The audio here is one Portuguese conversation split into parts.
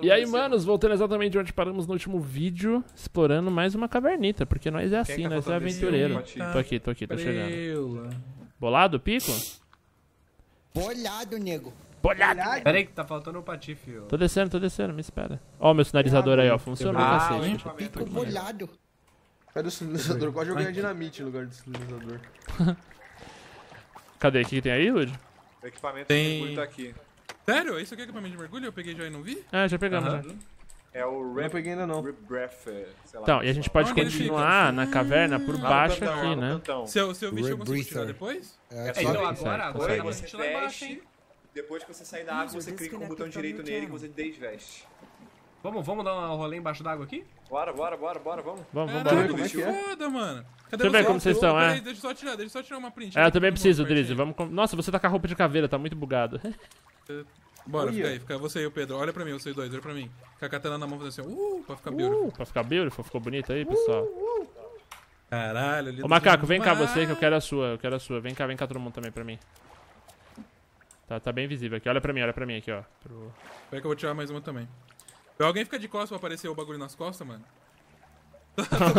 E aí, manos, voltando exatamente onde paramos no último vídeo, explorando mais uma cavernita, porque nós é assim, nós é aventureiro. Tô aqui, tô chegando. Bolado, pico? Bolado, nego. Bolado. Pera aí que tá faltando o patife. Tô descendo, me espera. Ó, meu sinalizador aí, ó, funcionou. Pico bolado. Cadê o sinalizador? Quase joguei a dinamite no lugar do sinalizador. Cadê? O que tem aí, Lud? O equipamento de mergulho tá aqui. Sério? Isso aqui é equipamento de mergulho? Eu peguei já e não vi? Ah, já pegamos. Uhum. É o Rip Breath, sei lá. Então, e a gente pode continuar na caverna por baixo aqui, né? Se eu vestir, eu consigo tirar depois? Agora você tira lá embaixo, hein? Depois que você sair da água, você clica com o botão direito nele e você desveste. Vamos dar um rolê embaixo d'água aqui? Bora, vamos. Como é que foda, mano. Cadê? Deixa eu ver como vocês estão, é. Deixa eu só tirar uma print. É, eu também preciso, Drizzy. Nossa, você tá com a roupa de caveira, tá muito bugado. Bora, fica aí, você e o Pedro. Olha pra mim, vocês dois, olha pra mim. Com a katana na mão, fazendo assim, pra ficar beautiful. Pra ficar beautiful, ficou bonito aí, pessoal. Caralho, ali. Ô, macaco, vem cá você, que eu quero a sua, Vem cá todo mundo também pra mim. Tá bem visível aqui, olha pra mim aqui, ó. Peraí que eu vou tirar mais uma também. Alguém fica de costas pra aparecer o bagulho nas costas, mano? Todo mundo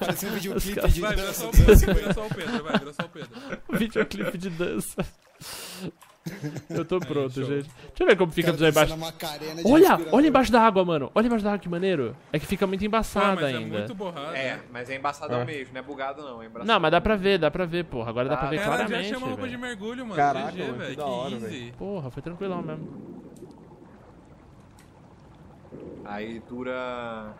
parecia um videoclipe de dança. Vira só o Pedro. Videoclipe de dança. Eu tô pronto, gente. Deixa eu ver como fica aí embaixo. Olha embaixo da água, mano. Olha embaixo da água, que maneiro. É que fica muito embaçada ainda. É muito borrado. É, mas é embaçadão mesmo, não é bugado não. É embaçado. Não, mas dá pra ver, porra. Agora dá pra ver claramente. Cara, já chama roupa de mergulho, mano. Caraca, velho. Que easy. Porra, foi tranquilão mesmo. Aí dura...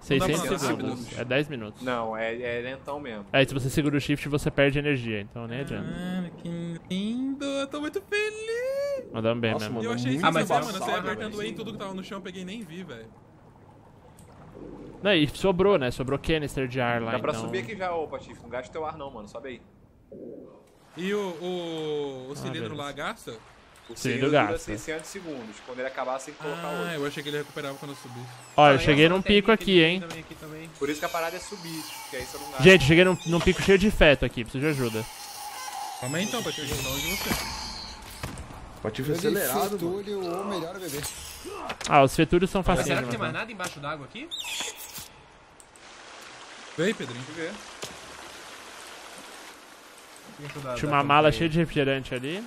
600 segundos. É 10 minutos. Não, é lentão mesmo. Aí se você segura o shift, você perde energia, então nem adianta. Mano, que lindo! Eu tô muito feliz! Mandamos bem mesmo. Eu achei isso, mano. Você apertando aí tudo que tava no chão, eu peguei e nem vi, velho. Não, e sobrou, né? Sobrou canister de ar lá, então. Dá pra subir aqui já, ô Patife. Não gasta teu ar não, mano. Sobe aí. E o cilindro lá gasta? O cilindro dura 600 segundos, quando ele acabar sem colocar outro. Ah, eu achei que ele recuperava quando eu subisse. Ó, eu cheguei num pico aqui, hein. Também. Por isso que a parada é subir, porque aí você não gasta. Gente, eu cheguei num pico cheio de feto aqui, preciso de ajuda. Calma aí então, pra te ajudar onde você. Patife acelerado, fetúlio, ou melhor, bebê. Ah, os fetúlios são facinhos. Será que tem mais nada embaixo d'água aqui? Vem, Pedrinho, deixa eu ver. Tinha uma mala cheia de refrigerante ali.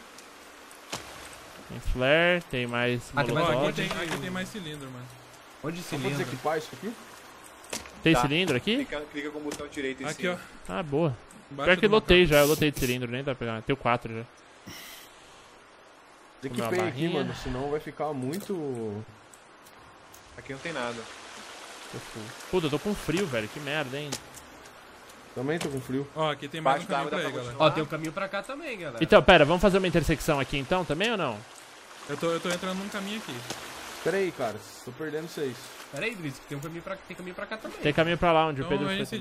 Tem flare, tem mais molotov. Aqui tem mais cilindro, mano. Onde cilindro? Vamos equipar isso aqui? Tem cilindro aqui? Clica com o botão direito em cima. Aqui, ó. Ah, boa. Pior que eu lotei de cilindro, nem dá pra pegar. Tem o 4 já. Equipei aqui, mano, senão vai ficar muito... Aqui não tem nada. Puta, eu tô com frio, velho, que merda, hein. Também tô com frio. Ó, aqui tem mais um caminho pra aí, galera. Ó, tem um caminho pra cá também, galera. Então, pera, vamos fazer uma intersecção aqui então também ou não? Eu tô entrando num caminho aqui. Pera aí, cara, tô perdendo vocês. Pera aí, Drizzy, que tem caminho pra cá também. Tem caminho pra lá, onde então, o Pedro foi. A gente se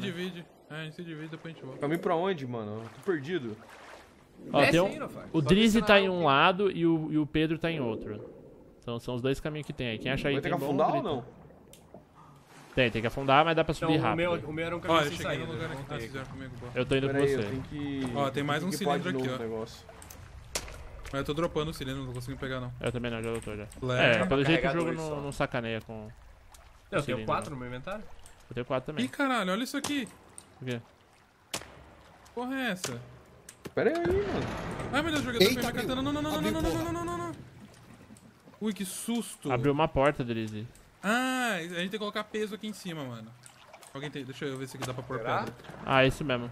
divide, depois a gente volta. Caminho pra onde, mano? Eu tô perdido. Ó, tem o Drizzy tá em um lado e o Pedro tá em outro. Então são os dois caminhos que tem aí. Quem acha aí tem que afundar ou não? Tem que afundar, mas dá pra subir rápido. O meu era um caminho sem saída. Eu tô indo com você. Ó, tem mais um cilindro aqui, ó. Mas eu tô dropando o cilindro, não consigo pegar não. Eu também não, já lotou já. É, pelo jeito o jogo não sacaneia com... Eu tenho 4 no meu inventário? Eu tenho 4 também. Ih, caralho, olha isso aqui. O quê? Porra é essa? Pera aí, mano. Ai, meu Deus, jogador, foi minha katana. Não. Ui, que susto. Abriu uma porta, Drizzy. Ah, a gente tem que colocar peso aqui em cima, mano. Alguém tem... Deixa eu ver se dá pra pôr pedra. Ah, é isso mesmo.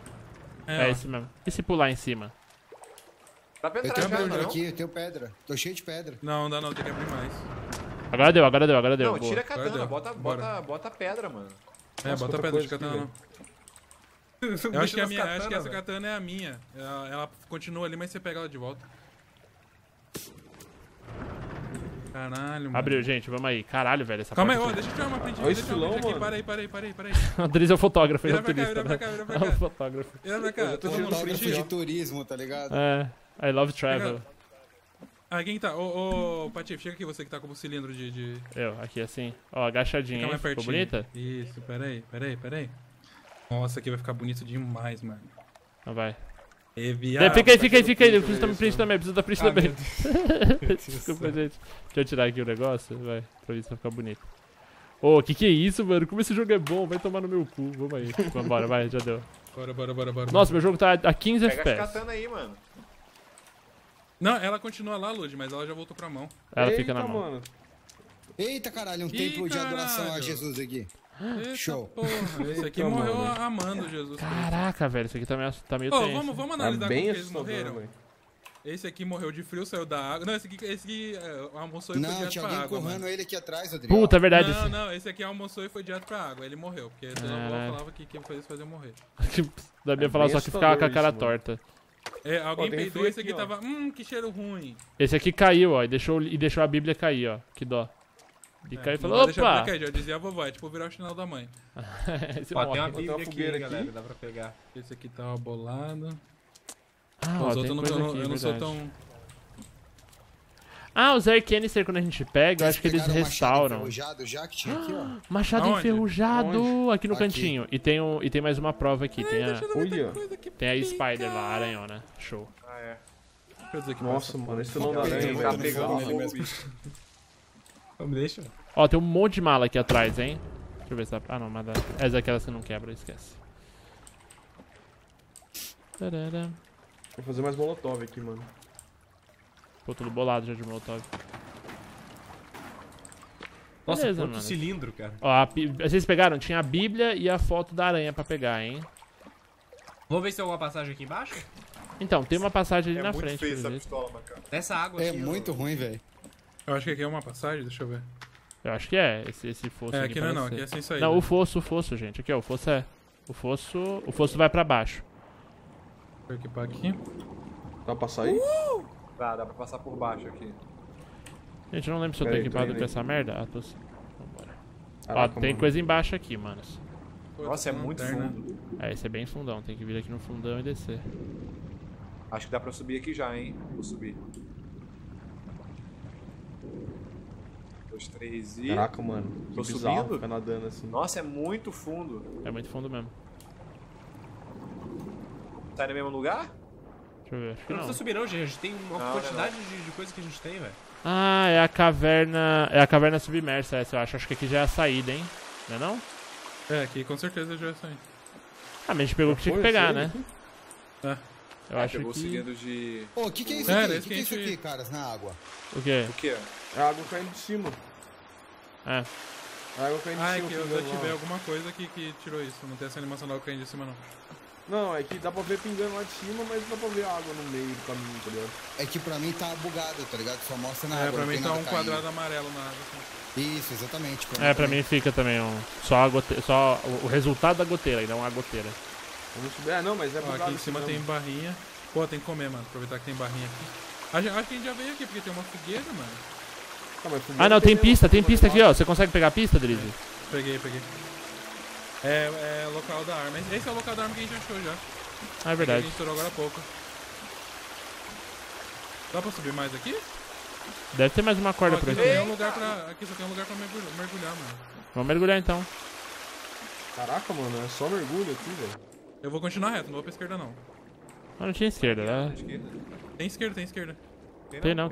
É isso mesmo. E se pular em cima? Dá pra entrar já, não? Aqui, eu tenho pedra. Tô cheio de pedra. Não dá, tem que abrir mais. Agora deu. Não, boa. Tira a katana, bota a pedra, mano. Bota a pedra de katana, não. Eu acho que a minha, katana, acho que essa katana é a minha. Ela continua ali, mas você pega ela de volta. Caralho, mano. Abriu, gente, vamos aí. Caralho, velho, essa porta. Calma aí, ó, deixa eu tirar uma print. Olha o estilão, mano. Para aí. O Drizzy é o fotógrafo, ele é o turista. Vira pra cá. É o fotógrafo. Vira pra cá. Eu tô fotógrafo de turismo, tá ligado? É, I love travel. Quem tá? Ô, Patife, chega aqui você que tá com o cilindro de... Eu, aqui assim. Ó, agachadinha, hein? Ficou bonita? Isso, pera aí. Nossa, aqui vai ficar bonito demais, mano. Não vai. Fica aí. Eu preciso da print também, Desculpa, gente. Deixa eu tirar aqui o negócio. Vai, pra isso ficar bonito. Ô, que é isso, mano? Como esse jogo é bom? Vai tomar no meu cu. Vamos aí. Vambora, vai, já deu. Bora. Nossa, meu jogo tá a 15 FPS. Pega a katana aí, mano. Não, ela continua lá, Lud, mas ela já voltou pra mão. Ela fica na mão. Mano. Eita, caralho, um templo de adoração a Jesus aqui. Eita, show. Porra, esse aqui morreu amando Jesus. Caraca, velho, esse aqui tá meio tenso. Vamos analisar como eles morreram. Mano. Esse aqui morreu de frio, saiu da água. Não, esse aqui almoçou e foi direto pra água. Não, tinha alguém correndo ele aqui atrás, Rodrigo. Puta, é verdade. Não, esse aqui almoçou e foi direto pra água. Ele morreu, porque a avó falava que quem fazia isso fazia morrer. Daí falar só que ficava com a cara torta. É, alguém peidou, esse aqui ó. Tava... que cheiro ruim. Esse aqui caiu, ó, e deixou a Bíblia cair, ó. Que dó. E caiu e falou, opa! Deixa a Bíblia cair, já dizia a vovó, é tipo virar o chinelo da mãe. Ó, tem uma Bíblia aqui, galera, dá pra pegar. Esse aqui tava bolado. Ah, os outros eu não sou tão... Ah, os Air Canister, quando a gente pega, eu acho que eles restauram. Machado enferrujado já, que tinha aqui, ó. Machado enferrujado aqui no cantinho. E tem mais uma prova aqui. Tem a Spider lá, a aranhona. Show. Ah, é. Nossa, mano, esse não dá aranha. Tá pegando ele mesmo. Me deixa. Ó, tem um monte de mala aqui atrás, hein. Deixa eu ver se dá pra... Ah, não, mas dá... É daquelas que não quebra, esquece. Vou fazer mais molotov aqui, mano. Ficou tudo bolado já de molotov. Nossa, beleza, quanto mano. Cilindro, cara. Ó, vocês pegaram? Tinha a Bíblia e a foto da aranha pra pegar, hein? Vamos ver se tem alguma passagem aqui embaixo? Então, tem uma passagem ali na frente. Feio essa pistola, cara. Essa água aqui, muito ruim, velho. Eu acho que aqui é uma passagem, deixa eu ver. Eu acho que é, esse fosso aqui. É, aqui não, aqui é sem sair. Não, né? o fosso, gente. Aqui, ó, o fosso vai pra baixo. Vou equipar aqui. Dá pra sair? Dá pra passar por baixo aqui. Gente, eu não lembro se eu tô equipado com essa merda. Ah, tô sim. Vambora. Caraca, ó, tem coisa embaixo aqui, manos. Nossa, é muito fundo. É, esse é bem fundão. Tem que vir aqui no fundão e descer. Acho que dá pra subir aqui já, hein? Vou subir. 2, 3 e... Caraca, mano. Tô subindo? Fica nadando assim. Nossa, é muito fundo. É muito fundo mesmo. Tá no mesmo lugar? Deixa eu ver. Não precisa subir não, gente. A gente tem uma quantidade de coisa que a gente tem, velho. Ah, é a caverna. É a caverna submersa essa, eu acho. Acho que aqui já é a saída, hein? Não é não? É, aqui com certeza já é a saída. Ah, mas a gente pegou o que tinha que pegar, né? É. Eu acho que... Seguindo de... Ô, que é isso aqui? O que é isso aqui, caras, na água? O quê? O quê? A água caindo de cima. É. A água caindo de cima. Ah, é que eu desativei alguma coisa que tirou isso. Não tem essa animação da água caindo de cima, não. Não, é que dá pra ver pingando lá de cima, mas não dá pra ver água no meio do caminho, tá ligado? É que pra mim tá bugado, tá ligado? Só mostra na água. É, pra mim tá um quadrado amarelo na água. Assim. Isso, exatamente. Pra mim fica também um... Só a goteira, só o resultado da goteira, ainda é uma goteira. Vamos subir. Ah, não, mas é bugado. Ó, aqui em cima tem barrinha. Pô, tem que comer, mano. Aproveitar que tem barrinha aqui. Acho que a gente já veio aqui, porque tem uma fogueira, mano. Ah, não, tem pista aqui, ó. Você consegue pegar a pista, Drezzy? Peguei. É o local da arma. Esse é o local da arma que a gente achou já. Ah, é verdade. A gente estourou agora há pouco. Dá pra subir mais aqui? Deve ter mais uma corda por aqui. Aqui só tem um lugar pra mergulhar, mano. Vamos mergulhar então. Caraca, mano, é só mergulho aqui, velho. Eu vou continuar reto, não vou pra esquerda não. Ah, não tinha esquerda, né? Tem esquerda. Tem não.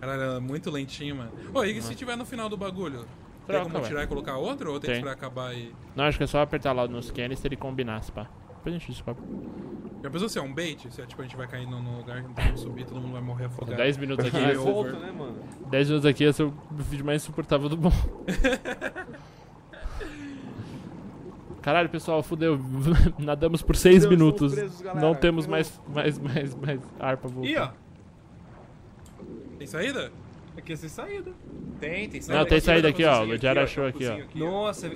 Caralho, é muito lentinho, mano. Ô, e se tiver no final do bagulho? Tem como tirar e colocar outro? Ou tem que esperar acabar e... Não, acho que é só apertar lá nos canister e combinar, se pá. Depois a gente descobre. Já pensou se é um bait? Se é tipo, a gente vai cair num lugar que não tem como subir, todo mundo vai morrer afogado. 10 minutos aqui. Volta, né, mano? 10 minutos aqui ia ser o vídeo mais insuportável do bom. Caralho, pessoal, fudeu. Nadamos por 6 minutos. Presos, não temos mais ar pra voltar. Ih, ó. Tem saída? Aqui é sem saída. Tem saída. Não, tem saída aqui, ó. O Diário achou aqui, ó. Nossa,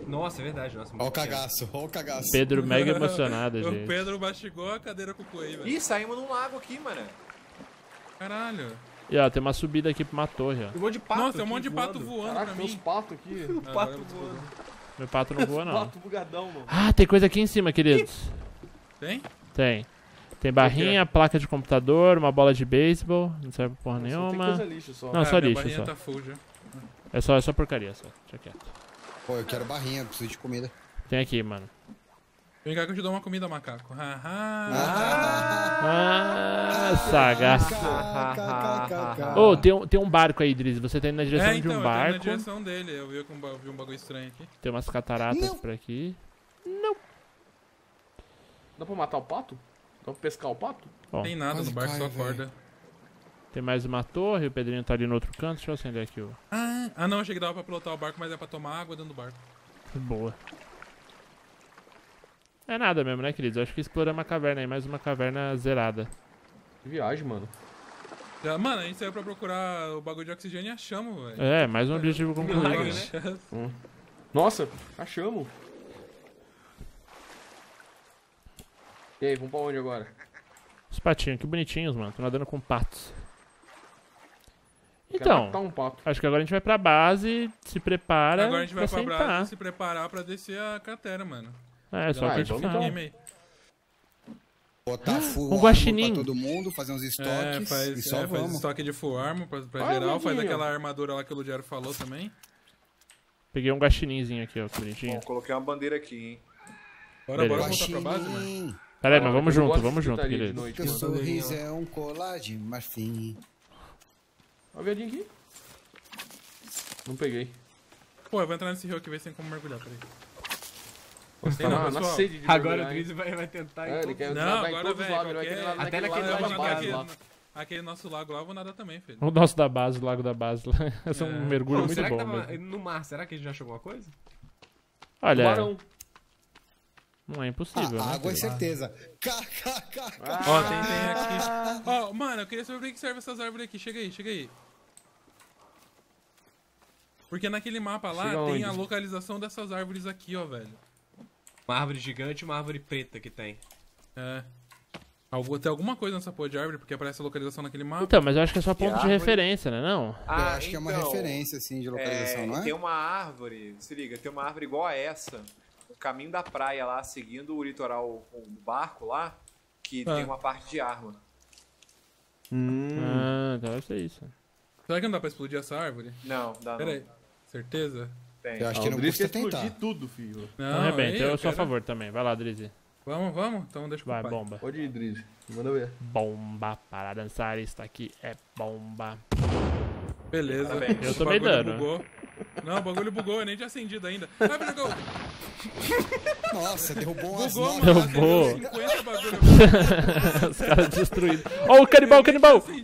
é verdade. Ó o cagaço, ó o cagaço. Pedro mega emocionado, gente. O Pedro mastigou a cadeira com o cu aí, velho. Ih, saímos num lago aqui, mano. Caralho. E ó, tem uma subida aqui pra uma torre, ó. Tem um monte de pato. Nossa, tem um monte de pato voando pra mim. Caraca, tem uns patos aqui. O pato voando. Meu pato não voa, não. Pato bugadão, mano. Ah, tem coisa aqui em cima, queridos. Tem? Tem. Tem barrinha, placa de computador, uma bola de beisebol, não serve porra nenhuma. Tem coisa lixo só. Não, só lixo, só. Tá full já. É só porcaria, só. Deixa quieto. Pô, eu quero barrinha, preciso de comida. Tem aqui, mano. Vem cá que eu te dou uma comida, macaco. Sagaz. Ô, tem um barco aí, Drezzy. Você tá indo na direção de um barco. Eu tô na direção dele. Eu vi um bagulho estranho aqui. Tem umas cataratas por aqui. Não. Dá pra matar o pato? Dá pra pescar o pato? Não tem nada no barco, só corda. Tem mais uma torre, o Pedrinho tá ali no outro canto. Deixa eu acender aqui o... Ah, não, achei que dava pra pilotar o barco, mas é pra tomar água dentro do barco. Boa. É nada mesmo, né, queridos? Eu acho que exploramos uma caverna aí, mais uma caverna zerada. Que viagem, mano. Mano, a gente saiu pra procurar o bagulho de oxigênio e achamos, velho. É, mais um objetivo concluído. Milagre, né? Nossa, achamos. E aí, vamos pra onde agora? Os patinhos, que bonitinhos, mano. Tô nadando com patos. Então, acho que agora a gente vai pra base, se prepara. Agora a gente vai pra base, se preparar pra descer a cratera, mano. É, só que a gente fala. Botar full armor pra todo mundo, fazer uns estoques e só vamos. Faz estoque de full armor pra geral, faz aquela armadura lá que o Ludiário falou também. Peguei um guaxininzinho aqui, ó, que bonitinho. Bom, coloquei uma bandeira aqui, hein. Bora voltar pra base, mano. Pera aí, mas vamos junto, querido. O sorriso é um colar de marfim. Olha o viadinho aqui. Não peguei. Pô, eu vou entrar nesse rio aqui, ver se tem como mergulhar, peraí. Gostei, não, na sede de agora o Drezzy vai tentar ir. Ele quer nadar agora, em todos os lados, até naquele lago da base lá. Aquele nosso lago lá eu vou nadar também, filho. O nosso da base, o lago da base lá. Esse é um mergulho muito bom. No mar, será que a gente já achou alguma coisa? Olha... Não é impossível, né? Água é certeza. Ó, tem aqui. Ó, mano, eu queria saber pra que serve essas árvores aqui. Chega aí. Porque naquele mapa lá tem a localização dessas árvores aqui, ó, velho. Uma árvore gigante e uma árvore preta que tem. É. Tem alguma coisa nessa porra de árvore, porque aparece a localização naquele mapa. Então, mas eu acho que é só ponto de referência, né, não? Ah, eu acho que é uma referência, assim, de localização, não é? Tem uma árvore, se liga, tem uma árvore igual a essa. Caminho da praia lá, seguindo o litoral com o barco lá, que tem uma parte de arma. Deve ser isso. Será que não dá pra explodir essa árvore? Não, dá. Pera aí. Certeza? Tem. Eu acho que não custa tentar. Explodir tudo, filho. Não, é bem, então eu sou a favor também. Vai lá, Drezzy. Vamos? Então deixa eu vai, bomba. Pode ir, Drezzy. Manda ver. Bomba para dançar, está aqui é bomba. Beleza. Eu tomei dano. Bugou. Não, o bagulho bugou, eu nem tinha acendido ainda. Vai, bugou! Nossa, derrubou umas notas. Derrubou. 50 bagulho. Os caras destruídos. Ó, o canibal!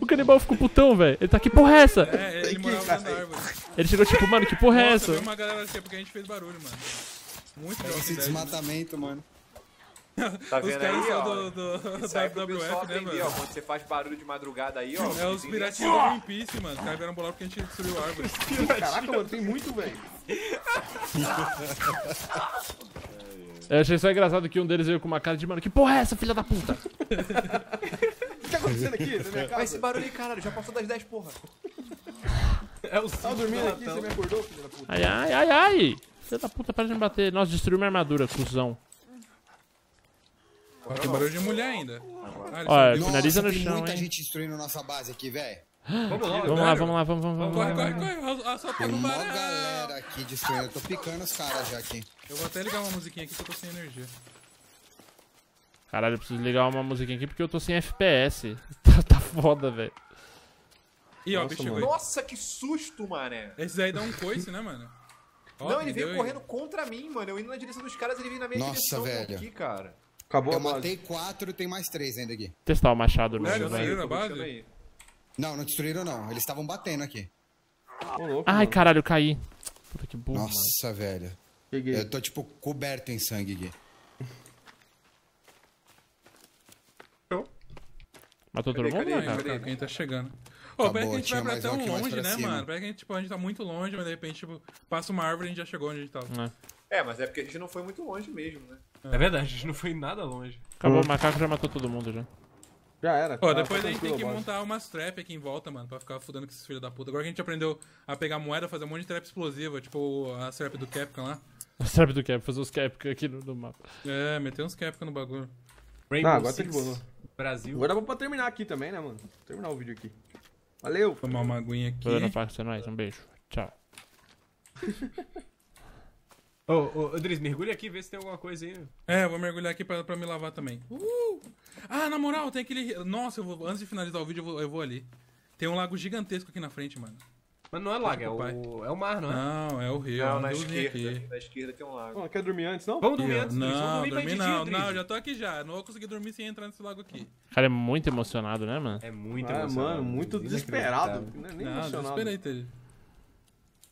O canibal ficou putão, velho. Ele tá que porra é essa? É, ele morava na árvore. Ele chegou tipo, mano, que porra é essa? Nossa, uma galera assim, porque a gente fez barulho, mano. Muito legal. Esse desmatamento, mano. Tá vendo aí, ó? WWF, né, mano? Quando você faz barulho de madrugada aí, ó. É os piratinhos do Greenpeace, mano. Os caras vieram bolar porque a gente destruiu a árvore. Caraca, mano, tem muito, velho. Eu achei só engraçado que um deles veio com uma cara de mano. Que porra é essa, filha da puta? O que tá acontecendo aqui? Na minha casa? Esse barulho aí, caralho, já passou das 10, porra. É o sol dormindo aqui, você me acordou, filha da puta. Ai. Filha da puta, para de me bater. Nossa, destruiu minha armadura, cuzão. Tem barulho de mulher ainda. Olha, finaliza no chão, tem muita gente destruindo nossa base aqui, velho. Vamos lá. Corre. Só pega o baralho. Tem uma galera aqui destruindo. Eu tô picando os caras já aqui. Eu vou até ligar uma musiquinha aqui que eu tô sem energia. Caralho, eu preciso ligar uma musiquinha aqui porque eu tô sem FPS. Tá foda, velho. Ih, ó, bicho chegou. Nossa, que susto, mané. Esse daí dá um coice, né, mano? Não, ele veio correndo contra mim, mano. Eu indo na direção dos caras, ele veio na minha direção aqui, cara. Acabou a base. Eu matei 4, tem mais 3 ainda aqui. Testar o machado mesmo, velho. Destruíram a base? Não destruíram não. Eles estavam batendo aqui. Ai, caralho, eu caí. Puta que burro. Nossa, velho. Eu tô tipo coberto em sangue aqui. Matou todo mundo, cara? Quem tá chegando? Ô, parece que a gente vai pra tão longe, né, mano? Parece que a gente tá muito longe, mas de repente, tipo, passa uma árvore e a gente já chegou onde a gente tava. É, mas é porque a gente não foi muito longe mesmo, né? É verdade, a gente não foi nada longe. Acabou, o macaco já matou todo mundo já. Já era. Ó, depois a gente tem que montar umas trap aqui em volta, mano, pra ficar fudendo com esses filhos da puta. Agora que a gente aprendeu a pegar moeda, fazer um monte de trap explosiva, tipo a trap do Capcom lá. A trap do Capcom, fazer os Capcom aqui no mapa. É, meter uns Capcom no bagulho. Rainbow agora Six, tá de boa. Brasil. Agora dá pra terminar aqui também, né, mano? Vou terminar o vídeo aqui. Valeu! Vou tomar uma aguinha aqui. Um beijo. Tchau. Ô, Drezzy, mergulha aqui, vê se tem alguma coisa aí. É, eu vou mergulhar aqui pra me lavar também. Ah, na moral, tem aquele... Nossa, antes de finalizar o vídeo, eu vou ali. Tem um lago gigantesco aqui na frente, mano. Mas não é lago, é o mar, não é? Não, é o rio. Não, na esquerda tem um lago. Não, quer dormir antes, não? Vamos dormir antes, Drezzy. Não, eu já tô aqui já. Não vou conseguir dormir sem entrar nesse lago aqui. O cara é muito emocionado, né, mano? É muito emocionado. Mano, muito desesperado. Não é nem emocionado. Desesperei, Teddy.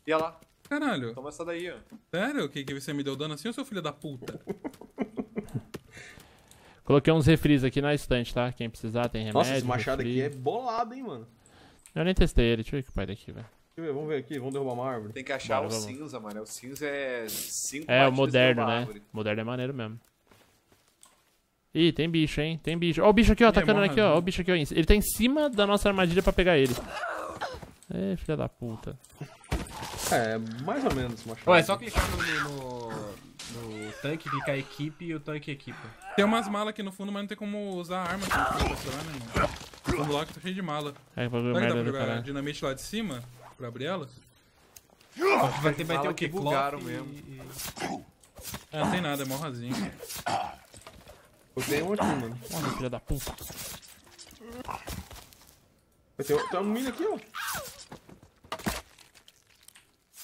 E olha lá. Caralho. Toma essa daí, ó. Sério? Que você me deu dano assim, ou seu filho da puta? Coloquei uns refris aqui na estante, tá? Quem precisar tem remédio. Nossa, esse machado aqui é bolado, hein, mano. Eu nem testei ele. Deixa eu ver o que pai daqui, velho. Deixa eu ver, vamos ver aqui, vamos derrubar uma árvore. Tem que achar o cinza, mano. O cinza é 5 partes. É, o moderno, né? O moderno é maneiro mesmo. Ih, tem bicho, hein? Tem bicho. Ó o bicho aqui, ó. Atacando aqui, ó. Ó o bicho aqui, ó. Ele tá em cima da nossa armadilha pra pegar ele. É, filha da puta. É, mais ou menos, machado. Ué, é só clicar no tanque, clicar equipe e o tanque equipa. Tem umas malas aqui no fundo, mas não tem como usar a arma. Vamos lá que tá cheio de mala. É, pra ver o merda do caralho. Dá pra jogar dinamite lá de cima? Pra abrir ela? Vai ter o que bugaram mesmo. Ah, não tem nada, é mó rasinho. Eu tenho um aqui, mano. Olha, filha da puta. Tem um mina aqui, ó.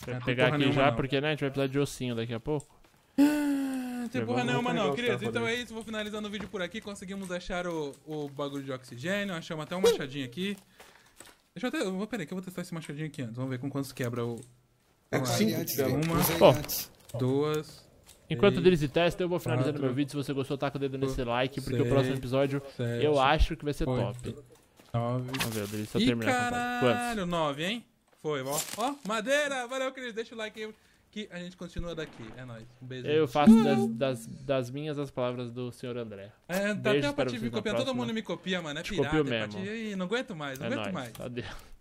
Vou pegar aqui já, não, porque né, a gente vai precisar de ossinho daqui a pouco. Não tem porra nenhuma não, querido. Então é isso, vou finalizando o vídeo por aqui. Conseguimos achar o bagulho de oxigênio, achamos até um machadinho aqui. Deixa eu até... Peraí, que eu vou testar esse machadinho aqui antes. Vamos ver com quantos quebra o... Uma, duas... Enquanto o Drezzy testa, eu vou finalizando meu vídeo. Se você gostou, taca o dedo nesse like, porque o próximo episódio eu acho que vai ser top. 9... Vamos ver, o Drezzy só terminar. Caralho, 9, hein? Foi, ó. Ó, madeira! Valeu, querido. Deixa o like aí que a gente continua daqui. É nóis. Um beijo. Eu faço das minhas as palavras do senhor André. É, tá até a Paty me copiando. Todo mundo me copia, mano. É pirata, Paty. Não aguento mais, não aguento mais. Adeus.